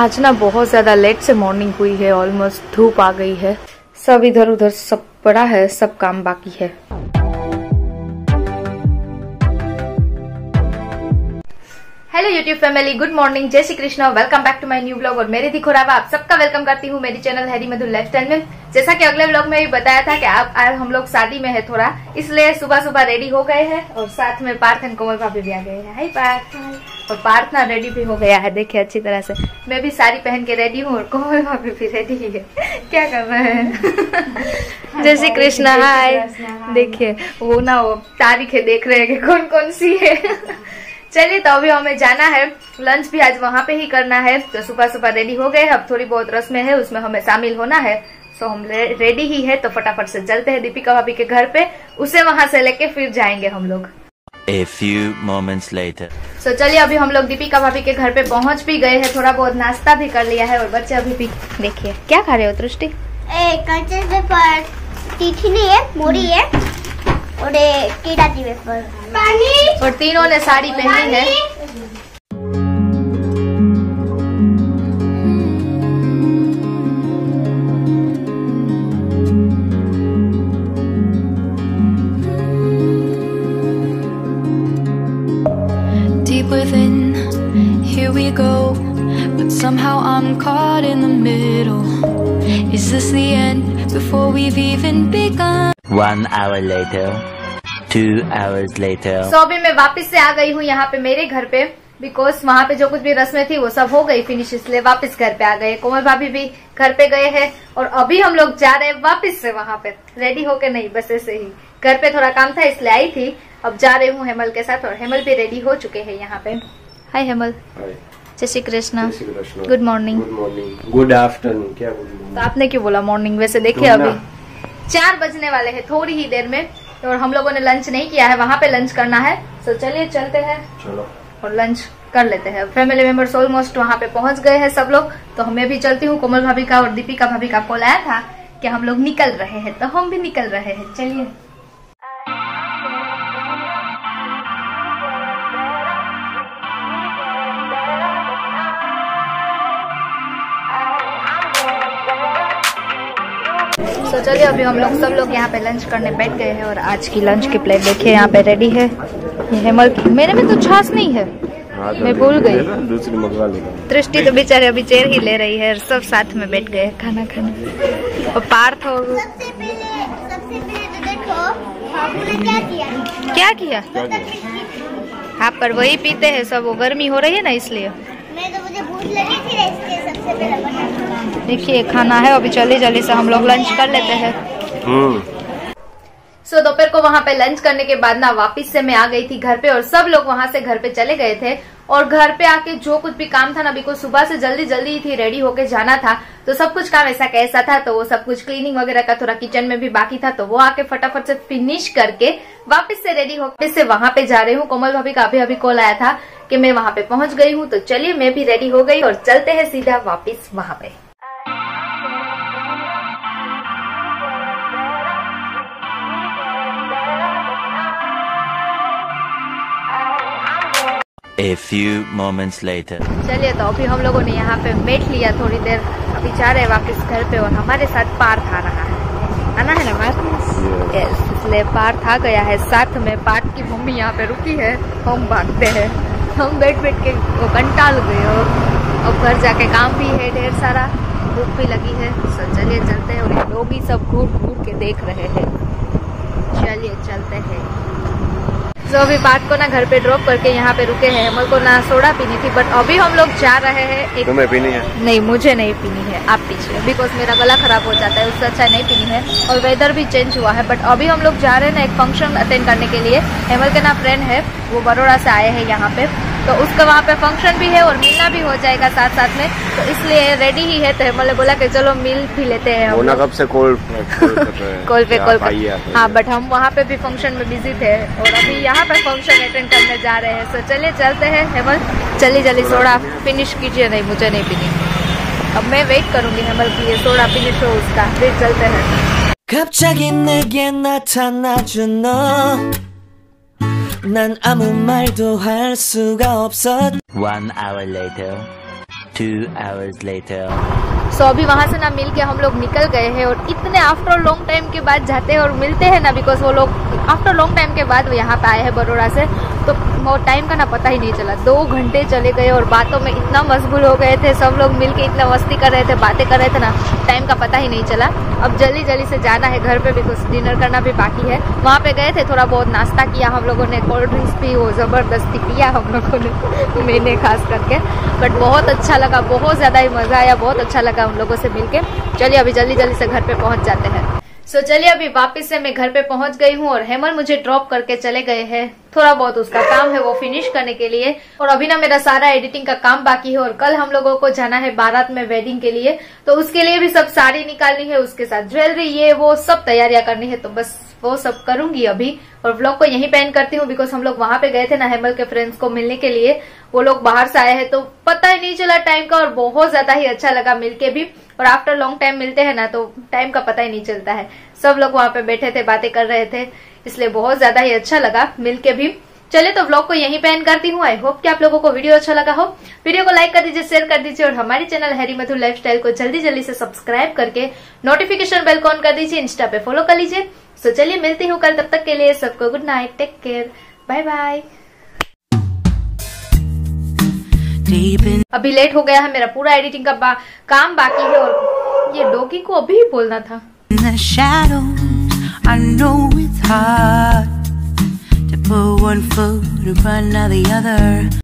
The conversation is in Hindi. आज ना बहुत ज़्यादा लेट से मॉर्निंग हुई है, ऑलमोस्ट धूप आ गई है, सब इधर उधर सब पड़ा है, सब काम बाकी है। Hello YouTube family, good morning, जय Shri Krishna, welcome back to my new blog. और मेरे दिखोरावा आप सबका वेलकम करती हूँ मेरी चैनल हैरी मधु लाइफस्टाइल में। जैसा कि अगले ब्लॉग में भी बताया था कि आप हम लोग शादी में है थोड़ा, इसलिए सुबह सुबह रेडी हो गए हैं और साथ में पार्थ एंड कोमल भाभी भी आ गए हैं। हाय पार्थ। और पार्थ ना रेडी भी हो गया है, देखिए अच्छी तरह से। मैं भी साड़ी पहन के रेडी हूँ और कोमल भाभी भी रेडी है। क्या कर रहे हैं? जय श्री कृष्णा। हाय। देखिए वो ना वो तारीखें देख रहे हैं कि कौन कौन सी है। चलिए तो अभी हमें जाना है, लंच भी आज वहाँ पे ही करना है, तो सुबह सुबह रेडी हो गए। अब थोड़ी बहुत रस्में है उसमें हमें शामिल होना है, तो हम रेडी ही है, तो फटाफट से चलते हैं दीपिका भाभी के घर पे, उसे वहाँ से लेके फिर जाएंगे हम लोग। A few moments later. So, चलिए अभी हम लोग दीपिका भाभी के घर पे पहुँच भी गए हैं, थोड़ा बहुत नाश्ता भी कर लिया है। और बच्चे अभी भी देखिए क्या खा रहे हो दृष्टि? मूढ़ी है और तीनों ने साड़ी पहनी है। Deep within, here we go, but somehow I'm caught in the middle. Is this the end before we've even begun? 1 hour later, 2 hours later. So, अभी मैं वापस से आ गई हूँ यहाँ पे मेरे घर पे, बिकॉज वहाँ पे जो कुछ भी रस्में थी वो सब हो गई फिनिश, इसलिए वापस घर पे आ गए। कोमल भाभी भी घर पे गए हैं और अभी हम लोग जा रहे हैं वापस से वहाँ पे, रेडी होके नहीं बस ऐसे ही। घर पे थोड़ा काम था इसलिए आई थी। अब जा रही हूँ हेमल के साथ और हेमल भी रेडी हो चुके हैं यहाँ पे। हाय हेमल। जय Shri Krishna. Good morning. Good morning. Good afternoon. क्या तो आपने क्यों बोला मॉर्निंग? वैसे देखिए अभी 4 बजने वाले हैं थोड़ी ही देर में, और हम लोगों ने लंच नहीं किया है, वहाँ पे लंच करना है। तो चलिए चलते हैं, चलो और लंच कर लेते हैं। फैमिली मेंबर्स ऑलमोस्ट वहाँ पे पहुँच गए हैं सब लोग, तो हमें भी चलती हूँ। कोमल भाभी का और दीपिका भाभी का कॉल आया था कि हम लोग निकल रहे हैं, तो हम भी निकल रहे हैं। चलिए तो चलिए अभी हम लोग सब लोग यहाँ पे लंच करने बैठ गए हैं। और आज की लंच की प्लेट देखिए यहाँ पे रेडी है। हेमल की, मेरे में तो छाछ नहीं है, मैं भूल गई, दूसरी मंगवा लेंगे। दृष्टि तो बेचारे अभी चेयर ही ले रही है और सब साथ में बैठ गए खाना खाने। और पार्थ हो क्या किया? हाँ पर वही पीते हैं सब, वो गर्मी हो रही है ना इसलिए। देखिए खाना है, अभी जल्दी जल्दी से हम लोग लंच कर लेते हैं। सो दोपहर को वहाँ पे लंच करने के बाद ना वापस से मैं आ गई थी घर पे, और सब लोग वहाँ से घर पे चले गए थे। और घर पे आके जो कुछ भी काम था ना, बिकॉज सुबह से जल्दी जल्दी थी रेडी होके जाना था, तो सब कुछ काम ऐसा कैसा था, तो वो सब कुछ क्लीनिंग वगैरह का थोड़ा किचन में भी बाकी था, तो वो आके फटाफट से फिनिश करके वापस से रेडी होके से वहाँ पे जा रही हूँ। कोमल भाभी का अभी अभी कॉल आया था कि मैं वहाँ पे पहुँच गई हूँ, तो चलिए मैं भी रेडी हो गई और चलते हैं सीधा वापिस वहाँ पे। A few moments later. चलिए तो अभी हम लोगों ने यहाँ पे बैठ लिया थोड़ी देर, अभी जा रहे हैं वापस घर पे। और हमारे साथ पार्थ आ रहा है, आना है ना पार्थ? यस, इसलिए पार्थ आ गया है साथ में। पार्थ की मम्मी यहाँ पे रुकी है, हम भागते हैं, हम बैठ बैठ के वो कंटाल गए। और अब घर जाके काम भी है ढेर सारा, भूख भी लगी है, तो चलिए चलते हैं। और लोग ही सब घूर घूर के देख रहे हैं, चलिए चलते हैं। तो अभी पार्थ को ना घर पे ड्रॉप करके यहाँ पे रुके हैं। हेमल को ना सोडा पीनी थी, बट अभी हम लोग जा रहे हैं एक। तुम्हें पीनी है? नहीं मुझे नहीं पीनी है, आप पीछे, बिकॉज मेरा गला खराब हो जाता है, उससे अच्छा नहीं पीनी है। और वेदर भी चेंज हुआ है, बट अभी हम लोग जा रहे हैं ना एक फंक्शन अटेंड करने के लिए। हेमल के ना फ्रेंड है, वो बड़ौदा से आए हैं यहाँ पे, तो उसका वहाँ पे फंक्शन भी है और मिलना भी हो जाएगा साथ साथ में, तो इसलिए रेडी ही है। तो हेमल ने बोला कि चलो मिल भी लेते हैं। वो ना कब से कॉल पे कॉल कर, हाँ बट हम वहाँ पे भी फंक्शन में बिजी थे और अभी यहाँ पे फंक्शन अटेंड करने जा रहे हैं। तो चलिए चलते हैं। हेमल जल्दी जल्दी सोडा फिनिश कीजिए। नहीं मुझे नहीं पीनी, अब मैं वेट करूँगी हेमल की ये सोडा फिनिश हो उसका, फिर चलते हैं। 난 아무 말도 할 수가 없었. 1 hour later. 2 hours later. So अभी वहाँ से ना मिल के हम लोग निकल गए हैं और इतने आफ्टर लॉन्ग टाइम के बाद जाते हैं और मिलते हैं ना, बिकॉज वो लोग आफ्टर लॉन्ग टाइम के बाद यहाँ पे आए हैं बड़ौदा से, तो वो टाइम का ना पता ही नहीं चला। 2 घंटे चले गए और बातों में इतना मशगूल हो गए थे, सब लोग मिल के इतना मस्ती कर रहे थे, बातें कर रहे थे ना, टाइम का पता ही नहीं चला। अब जल्दी जल्दी से जाना है घर पे, बिकॉज डिनर करना भी बाकी है। वहाँ पे गए थे, थोड़ा बहुत नाश्ता किया हम लोगों ने, कोल्ड ड्रिंक्स भी वो ज़बरदस्ती पिया हम लोगों ने, मैंने खास करके, बट बहुत अच्छा लगा, बहुत ज़्यादा ही मज़ा आया, बहुत अच्छा लगा उन लोगों से मिल के। चलिए अभी जल्दी जल्दी से घर पर पहुँच जाते हैं। सो चलिए अभी वापस से मैं घर पे पहुंच गई हूँ और हेमर मुझे ड्रॉप करके चले गए हैं, थोड़ा बहुत उसका काम है वो फिनिश करने के लिए। और अभी ना मेरा सारा एडिटिंग का काम बाकी है और कल हम लोगों को जाना है बारात में वेडिंग के लिए, तो उसके लिए भी सब साड़ी निकालनी है, उसके साथ ज्वेलरी, ये वो सब तैयारियां करनी है, तो बस वो सब करूंगी अभी। और व्लॉग को यहीं पे एंड करती हूँ, बिकॉज हम लोग वहां पे गए थे ना हेमल के फ्रेंड्स को मिलने के लिए, वो लोग बाहर से आए हैं तो पता ही नहीं चला टाइम का, और बहुत ज्यादा ही अच्छा लगा मिलके भी। और आफ्टर लॉन्ग टाइम मिलते हैं ना तो टाइम का पता ही नहीं चलता है, सब लोग वहां पे बैठे थे, बातें कर रहे थे, इसलिए बहुत ज्यादा ही अच्छा लगा मिलके भी। चलिए तो व्लॉग को यहीं पे एंड करती हूँ। आई होप कि आप लोगों को वीडियो अच्छा लगा हो। वीडियो को लाइक कर दीजिए, शेयर कर दीजिए और हमारे चैनल हरी मधुर लाइफस्टाइल को जल्दी जल्दी से सब्सक्राइब करके नोटिफिकेशन बेल को ऑन कर दीजिए, इंस्टा पे फॉलो कर लीजिए। सो चलिए मिलती हूँ कल, तब तक के लिए सबको good night, take care, bye bye. अभी लेट हो गया है, मेरा पूरा एडिटिंग का काम बाकी है और ये डॉगी को अभी ही बोलना था। shadows,